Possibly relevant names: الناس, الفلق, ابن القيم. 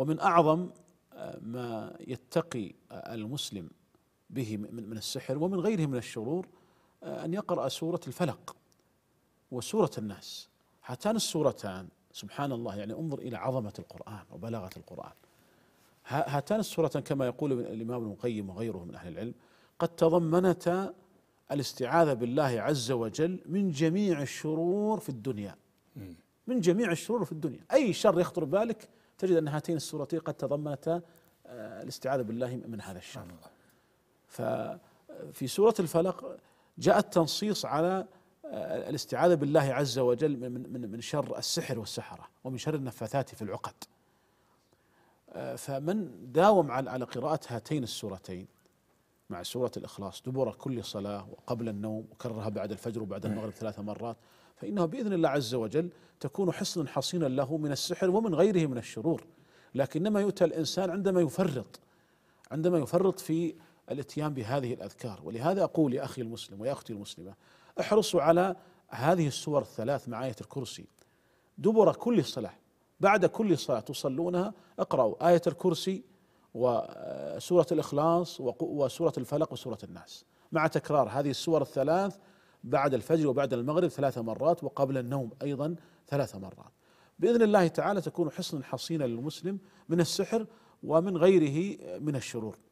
ومن أعظم ما يتقي المسلم به من السحر ومن غيره من الشرور أن يقرأ سورة الفلق وسورة الناس، هاتان السورتان سبحان الله، يعني انظر إلى عظمة القرآن وبلاغة القرآن. هاتان السورتان كما يقول الإمام ابن القيم وغيره من أهل العلم قد تضمنتا الاستعاذة بالله عز وجل من جميع الشرور في الدنيا، من جميع الشرور في الدنيا، أي شر يخطر بالك تجد أن هاتين السورتين قد تضمنتا الاستعاذة بالله من هذا الشر. ففي سورة الفلق جاء التنصيص على الاستعاذة بالله عز وجل من شر السحر والسحرة ومن شر النفاثات في العقد، فمن داوم على قراءة هاتين السورتين مع سورة الإخلاص دبر كل صلاة وقبل النوم وكررها بعد الفجر وبعد المغرب 3 مرات، فإنه بإذن الله عز وجل تكون حصنا حصينا له من السحر ومن غيره من الشرور. لكنما يؤتى الإنسان عندما يفرط في الاتيان بهذه الأذكار. ولهذا أقول يا أخي المسلم ويا أختي المسلمة، احرصوا على هذه السور الثلاث مع آية الكرسي دبر كل صلاة، بعد كل صلاة تصلونها اقرأوا آية الكرسي وسورة الإخلاص وسورة الفلق وسورة الناس، مع تكرار هذه السور الثلاث بعد الفجر وبعد المغرب 3 مرات وقبل النوم أيضا 3 مرات، بإذن الله تعالى تكون حصنا حصينا للمسلم من السحر ومن غيره من الشرور.